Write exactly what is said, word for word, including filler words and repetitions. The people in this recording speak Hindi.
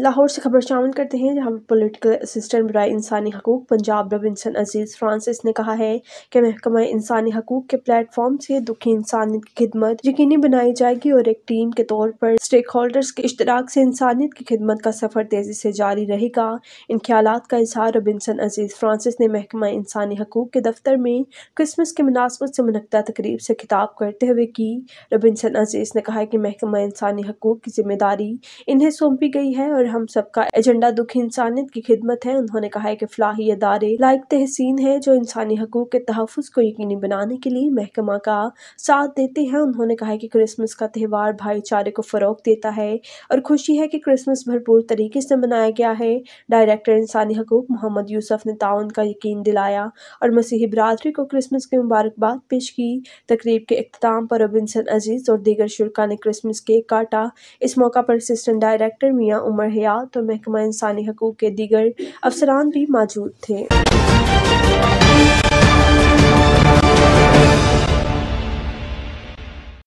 लाहौर से खबर शामिल करते हैं जहां पॉलिटिकल असिस्टेंट बराए इंसानी हकूक़ पंजाब रॉबिन्सन अजीज़ फ्रांसिस ने कहा है कि महकमा इंसानी हकूक़ के प्लेटफॉर्म से दुखी इंसानियत की खिदमत यकीनी बनाई जाएगी और एक टीम के तौर पर स्टेक होल्डर्स के इश्तराक से इंसानियत की खिदमत का सफ़र तेज़ी से जारी रहेगा। इन ख्यालात का इजहार रॉबिन्सन अजीज़ फ्रांसिस ने महकमा इंसानी हकूक़ के दफ्तर में क्रिसमस के मुनासबत से मुनक्दा तकरीब से खिताब करते हुए की। रॉबिन्सन अजीज़ ने कहा कि महकमा इंसानी हकूक़ की जिम्मेदारी इन्हें सौंपी गई है और हम सबका एजेंडा दुखी इंसानियत की खिदमत है। उन्होंने कहा है कि फलाही अदारे लायक तहसीन है जो इंसानी हकूक़ के तहफ़्फ़ुज़ को यकीनी बनाने के लिए महकमा का साथ देते हैं। उन्होंने कहा है कि क्रिसमस का त्यौहार भाईचारे को फ़रोग देता है और खुशी है कि क्रिसमस भरपूर तरीके से मनाया गया है। डायरेक्टर इंसानी हकूक़ मोहम्मद यूसुफ ने ताउन का यकीन दिलाया और मसीही बरादरी को क्रिसमस की मुबारकबाद पेश की। तकरीब के इख्तिताम पर रॉबिन्सन अजीज़ और दीगर शुरका ने क्रिसमस केक काटा। इस मौका पर असिस्टेंट डायरेक्टर मियाँ उमर हयात और महकमा इंसानी हकूक़ के दीगर अफसरान भी मौजूद थे।